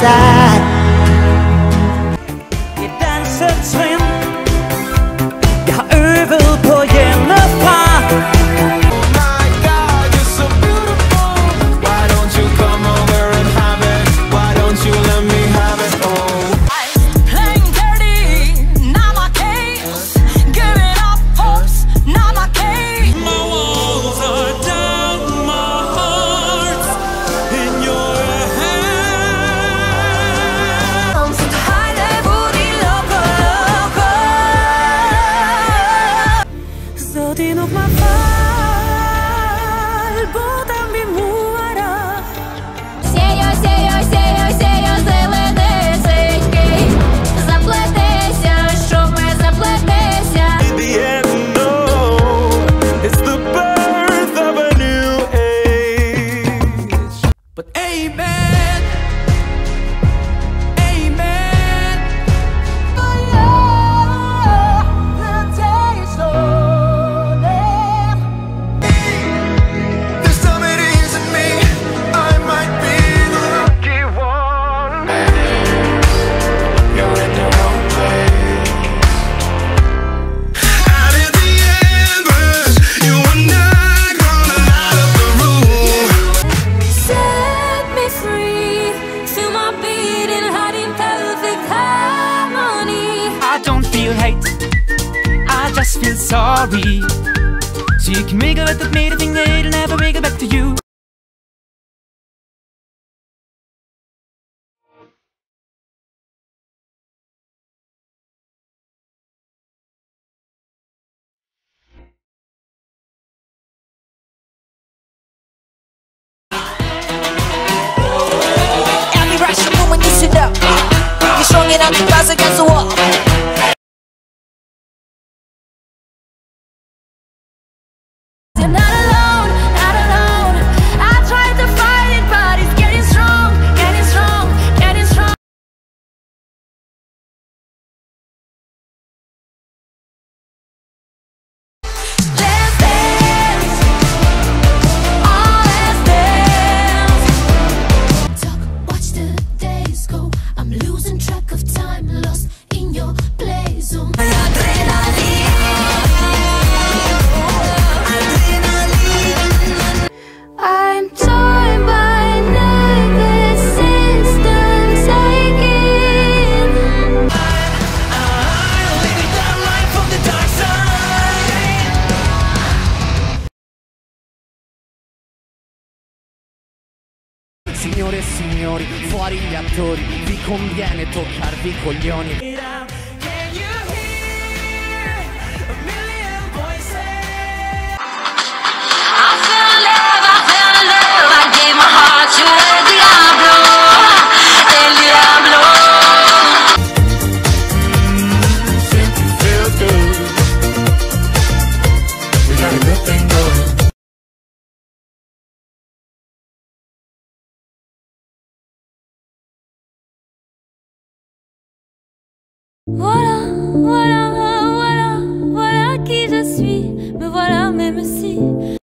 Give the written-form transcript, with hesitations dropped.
side. I danser trin. Jeg har øvet på hjemmefra. My God, you're so beautiful. Why don't you come over and have it? Why don't you let me have it all? I playing dirty, not my case. Giving up hopes, not my case. My walls are down, my heart in your hands. I'm so tired of booty, loco, loco. So din op mijn val. I just feel sorry. So you can make a bet that made a thing that it'll never make it back to you. Every rush of movement you sit up. You're strong enough to buzz against the wall. Signore e signori, fuori gli attori, vi conviene toccarvi i coglioni.